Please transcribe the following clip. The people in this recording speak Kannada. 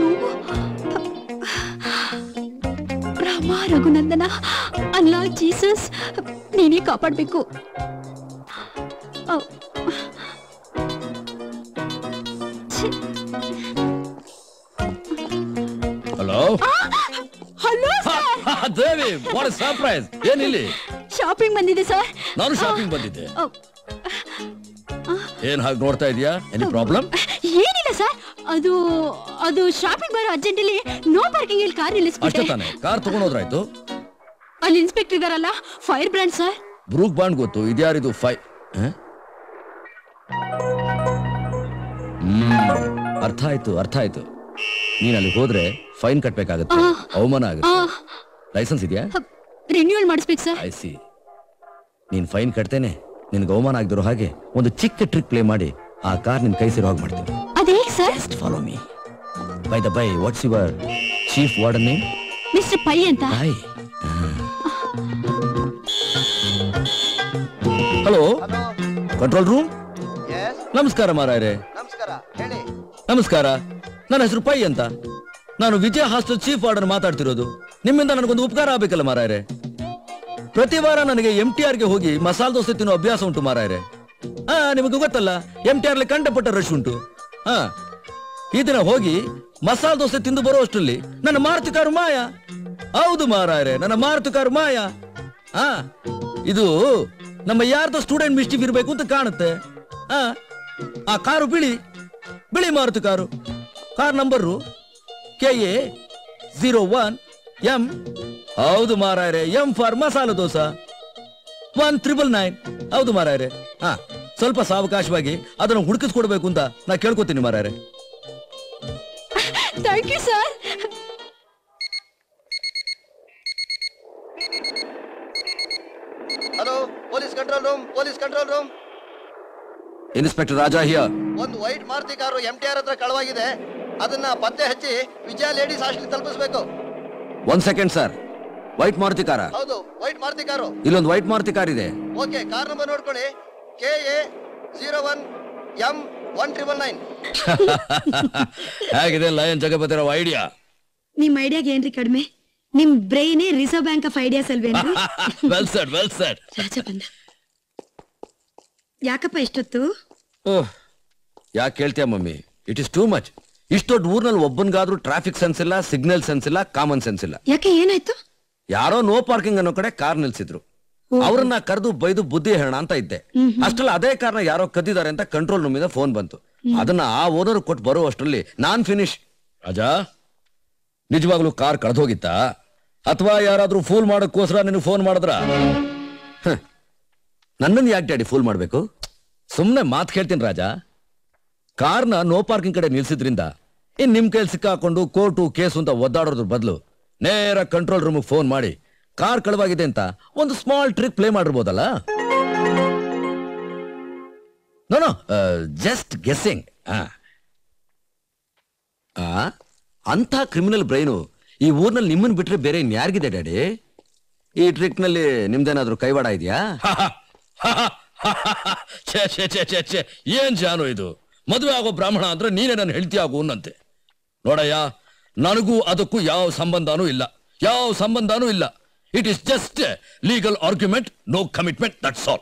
ஐயோ ರಾಮ ರಘುನಂದನ ಅಲ್ಲ ಜೀಸಸ್ ನೀನೇ ಕಾಪಾಡಬೇಕು. Hello hello sir Devi what a surprise. ಏನಿಲ್ಲಿ ಶಾಪಿಂಗ್ ಬಂದಿದೆ ಸರ್? ನಾನು ಶಾಪಿಂಗ್ ಬಂದಿದ್ದೆ. ಏನ್ ಹಾಗೆ ನೋಡ್ತಾ ಇದೀಯಾ? Any problem? ಏನಿಲ್ಲ ಸರ್, ಅದು ಅದು ಶಾಪಿಂಗ್ ಬರೋ ಅರ್ಜೆಂಟಲ್ಲಿ ನೋ ಪಾರ್ಕಿಂಗ್ ಅಲ್ಲಿ ಕಾರ್ ನಿಲ್ಲಿಸ್ಬಿಟ್ಟೆ. ಅಷ್ಟೇ ತಾನೆ, ಕಾರ್ ತಗೊಂಡು ಹೋದ್ರಾಯ್ತು. ಅಲ್ಲಿ ಇನ್ಸ್ಪೆಕ್ಟರ್ ಇದಾರಲ್ಲ, fire brand sir. Brooke Bond ಗೊತ್ತು, ಇದ್ಯಾರಿದು ಫೈ ಅರ್ಥ ಆಯ್ತು ಅರ್ಥ ಆಯ್ತು. ನೀನ್ ಅಲ್ಲಿ ಹೋದ್ರೆ ಫೈನ್ ಕಟ್ಟಬೇಕಾಗುತ್ತೆ, ಅವಮಾನ ಆಗುತ್ತೆ. ಲೈಸೆನ್ಸ್ ಇದೆಯಾ? ರಿನ್ಯೂವಲ್ ಮಾಡಿಸ್ಬೇಕು ಸರ್. ಐ ಸಿ, ನೀನ್ ಫೈನ್ ಕಟ್ತೇನೆ, ನಿನ್ಗೆ ಅವಮಾನ ಆಗಿರೋ ಹಾಗೆ ಒಂದು ಚಿಕ್ಕ ಟ್ರಿಕ್ ಪ್ಲೇ ಮಾಡಿ ಆ ಕಾರ್ ನಿನ್ ಕೈ ಸೇರೋ ಹಾಗೆ ಮಾಡ್ತೀನಿ. ಅದೇ sir, just follow me. By the by, what's your chief warden name? Mister Pai ಅಂತ. ಹಾಯ್. Hello, control room. ನಮಸ್ಕಾರ ಮಾರಾಯರೇ. ನಮಸ್ಕಾರ ಹೇಳಿ. ನಮಸ್ಕಾರ, ನನ್ನ ಹೆಸರು ಪೈ ಅಂತ. ನಾನು ವಿಜಯ ಹಾಸ್ಟೆಲ್ ಚೀಫ್ ವಾರ್ಡನ್ ಮಾತಾಡ್ತಿರೋದು. ನಿಮ್ಮಿಂದ ನನಗೊಂದು ಉಪಕಾರ ಆಗ್ಬೇಕಲ್ಲ ಮಾರಾಯರೇ. ಪ್ರತಿ ವಾರ ನನಗೆ ಎಂಟಿಆರ್ಗೆ ಹೋಗಿ ಮಸಾಲೆ ದೋಸೆ ತಿನ್ನೋ ಅಭ್ಯಾಸ ಉಂಟು ಮಾರಾಯರೆ. ನಿಮಗೂ ಗೊತ್ತಲ್ಲ, ಎಂಟಿಆರ್ಲಿ ಕಂಡಪಟ್ಟ ರಶ್ ಉಂಟು. ಈ ದಿನ ಹೋಗಿ ಮಸಾಲೆ ದೋಸೆ ತಿಂದು ಬರೋ ಅಷ್ಟರಲ್ಲಿ ನನ್ನ ಮಾರುತಿ ಕಾರು ಮಾಯ. ಹೌದು ಮಾರಾಯರೆ, ನನ್ನ ಮಾರುತಿ ಕಾರು ಮಾಯ. ಇದು ನಮ್ಮ ಯಾರ್ದೋ ಸ್ಟೂಡೆಂಟ್ ಮಿಸ್ಟೇಕ್ ಇರಬೇಕು ಅಂತ ಕಾಣುತ್ತೆ. ಆ ಕಾರು ಬಿಳಿ ಬಿಳಿ Maruti car. Car number KA01M. ಹೌದು ಮಾರಾಯರೆ, ಎಂ ಫಾರ್ ಮಸಾಲೆ ದೋಸಾ 1999. ಹೌದು ಮಾರಾಯರೆ. ಸ್ವಲ್ಪ ಸಾವಕಾಶವಾಗಿ ಅದನ್ನು ಹುಡುಕಿಸ್ಕೊಡ್ಬೇಕು ಅಂತ ನಾ ಕೇಳ್ಕೊತೀನಿ ಮಾರಾಯರೆ. Thank you sir. Hello, police control room, police control room. Inspector Raja here. ಒಂದು ವೈಟ್ ಮಾರುತಿ ಕಾರು ಎಂಟಿಆರ್ ಹತ್ರ ಕಳವಾಗಿದೆ. ಅದನ್ನ ಪತ್ತೆ ಹಚ್ಚಿ ವಿಜಯ ಲೇಡೀಸ್ ಹಾಸ್ಟೆಲ್ ತಲುಪಿಸಬೇಕು. ಒಂದ್ second sir. White Maruti car? ಹೌದು, ವೈಟ್ ಮಾರುತಿ ಕಾರು. ಇಲ್ಲೊಂದು ವೈಟ್ ಮಾರುತಿ ಕಾರ್ ಇದೆ. ಓಕೆ, ಕಾರ್ ನಂಬರ್ ನೋಡ್ಕೊಳ್ಳಿ. KA01M 1999. ಹಾಗಿದೆ ಲಯನ್ ಜಗಪತಿರ ಐಡಿಯಾ. ನಿಮ್ಮ ಐಡಿಯಾಗೆ ಏನ್ರಿ ಕಡಿಮೆ? ನಿಮ್ brain reserve bank of ideas ಅಲ್ವೇನ್ರಿ? Well sir, well sir. Raja ಬಂದ. ಯಾಕಪ್ಪ ಇಷ್ಟೊತ್ತು? ಯಾಕೆ ಹೇಳ್ತೀಯ mummy? It is too much. ಇಷ್ಟೊಡ್ ಊರ್ನಲ್ಲಿ ಒಬ್ಬನಿಗಾದ್ರೂ ಟ್ರಾಫಿಕ್ ಸೆನ್ಸ್ ಇಲ್ಲ, ಸಿಗ್ನಲ್ ಸೆನ್ಸ್ ಇಲ್ಲ, ಕಾಮನ್ ಸೆನ್ಸ್ ಇಲ್ಲ. ಯಾಕೆ, ಏನಾಯ್ತು? ಯಾರೋ ನೋ ಪಾರ್ಕಿಂಗ್ ಅನ್ನೋ ಕಡೆ ಕಾರ್ ನಿಲ್ಸಿದ್ರು. ಅವ್ರನ್ನ ಕರೆದು ಬೈದು ಬುದ್ಧಿ ಹೇಳೋಣ ಅಂತ ಇದ್ದೆ. ಅಷ್ಟೆಲ್ಲ ಅದೇ ಕಾರ್ನ ಯಾರೋ ಕದ್ದಿದ್ದಾರೆ ಅಂತ ಕಂಟ್ರೋಲ್ ರೂಮ್ ಇಂದ ಫೋನ್ ಬಂತು. ಅದನ್ನ ಆ ಓನರ್ ಕೊಟ್ಟು ಬರೋ ಅಷ್ಟರಲ್ಲಿ ನಾನ್ ಫಿನಿಶ್. ರಾಜಾ, ನಿಜವಾಗ್ಲೂ ಕಾರ್ ಕಳೆದೋಗಿತ್ತಾ ಅಥವಾ ಯಾರಾದ್ರೂ ಫೂಲ್ ಮಾಡೋಕ್ಕೋಸ್ಕರ ನಿನಗೆ ಫೋನ್ ಮಾಡಿದ್ರ? ನನ್ನನ್ನು ಯಾಕೆ ಡ್ಯಾಡಿ ಫೂಲ್ ಮಾಡ್ಬೇಕು? ಸುಮ್ನೆ ಮಾತು ಕೇಳ್ತೀನಿ ರಾಜಾ. ಕಾರ್ನ ನೋ ಪಾರ್ಕಿಂಗ್ ಕಡೆ ನಿಲ್ಸಿದ್ರಿಂದ ಇನ್ ನಿಮ್ ಕೈಲಿ ಸಿಕ್ಕಾಕೊಂಡು ಕೋರ್ಟು ಕೇಸು ಅಂತ ಒದ್ದಾಡೋದ್ರ ಬದಲು ನೇರ ಕಂಟ್ರೋಲ್ ರೂಮ್ ಫೋನ್ ಮಾಡಿ ಕಾರ್ ಕಳವಾಗಿದೆ ಅಂತ ಒಂದು ಸ್ಮಾಲ್ ಟ್ರಿಕ್ ಪ್ಲೇ ಮಾಡಿರ್ಬೋದಲ್ಲ? No, just guessing. ಅಂತ ಕ್ರಿಮಿನಲ್ ಬ್ರೈನು ಈ ಊರ್ನಲ್ಲಿ ನಿಮ್ಮನ್ ಬಿಟ್ರೆ ಬೇರೆ ಇನ್ ಯಾರಿಗಿದೆ ಡ್ಯಾಡಿ? ಈ ಟ್ರಿಕ್ ನಲ್ಲಿ ನಿಮ್ದೇನಾದ್ರೂ ಕೈವಾಡ ಇದೆಯಾ? ಏನ್ ಜಾನು ಇದು, ಮದುವೆ ಆಗೋ ಬ್ರಾಹ್ಮಣ ಅಂದ್ರೆ ನೀನೇ ನನ್ನ ಹೆಂಡತಿ ಆಗುವಂತೆ. ನೋಡಯ್ಯ, ನನಗೂ ಅದಕ್ಕೂ ಯಾವ ಸಂಬಂಧನೂ ಇಲ್ಲ, ಯಾವ ಸಂಬಂಧನೂ ಇಲ್ಲ. It is just legal argument, no commitment, that's all.